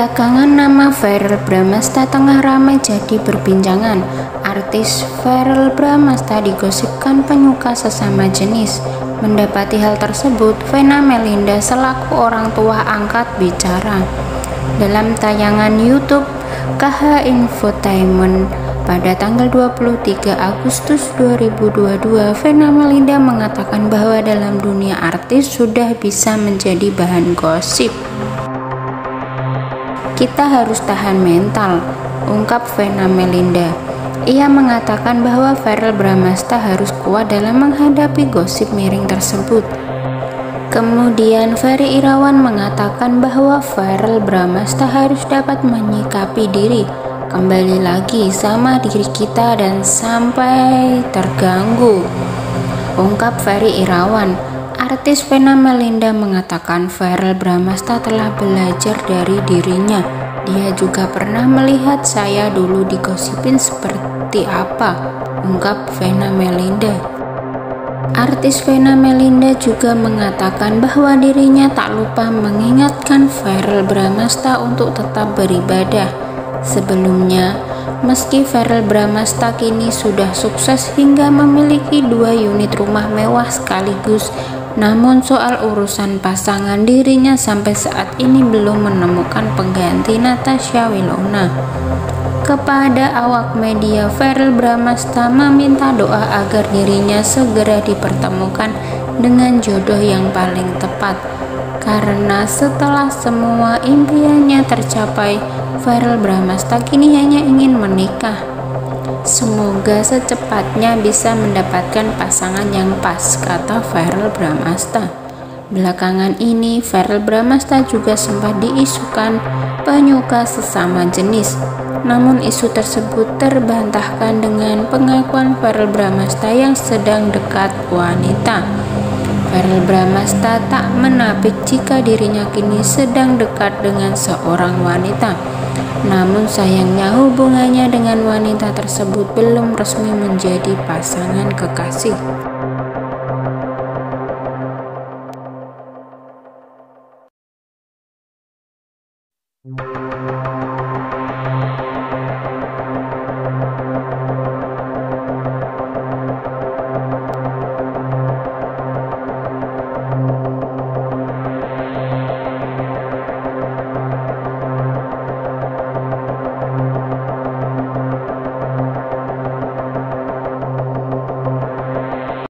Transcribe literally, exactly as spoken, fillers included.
Belakangan nama Verrel Bramasta tengah ramai jadi perbincangan. Artis Verrel Bramasta digosipkan penyuka sesama jenis. Mendapati hal tersebut, Venna Melinda selaku orang tua angkat bicara. Dalam tayangan YouTube K H Infotainment pada tanggal dua puluh tiga Agustus dua ribu dua puluh dua, Venna Melinda mengatakan bahwa dalam dunia artis sudah bisa menjadi bahan gosip. Kita harus tahan mental, ungkap Venna Melinda. Ia mengatakan bahwa Verrel Bramasta harus kuat dalam menghadapi gosip miring tersebut. Kemudian Ferry Irawan mengatakan bahwa Verrel Bramasta harus dapat menyikapi diri. Kembali lagi sama diri kita dan sampai terganggu, ungkap Ferry Irawan. Artis Venna Melinda mengatakan Verrel Bramasta telah belajar dari dirinya. Dia juga pernah melihat saya dulu digosipin seperti apa, ungkap Venna Melinda. Artis Venna Melinda juga mengatakan bahwa dirinya tak lupa mengingatkan Verrel Bramasta untuk tetap beribadah. Sebelumnya, meski Verrel Bramasta kini sudah sukses hingga memiliki dua unit rumah mewah sekaligus, namun soal urusan pasangan dirinya sampai saat ini belum menemukan pengganti Natasha Wilona. Kepada awak media, Verrel Bramasta meminta doa agar dirinya segera dipertemukan dengan jodoh yang paling tepat. Karena setelah semua impiannya tercapai, Verrel Bramasta kini hanya ingin menikah. Semoga secepatnya bisa mendapatkan pasangan yang pas, kata Verrel Bramasta. Belakangan ini, Verrel Bramasta juga sempat diisukan penyuka sesama jenis. Namun isu tersebut terbantahkan dengan pengakuan Verrel Bramasta yang sedang dekat wanita. Verrel Bramasta tak menapik jika dirinya kini sedang dekat dengan seorang wanita. Namun sayangnya hubungannya dengan wanita tersebut belum resmi menjadi pasangan kekasih.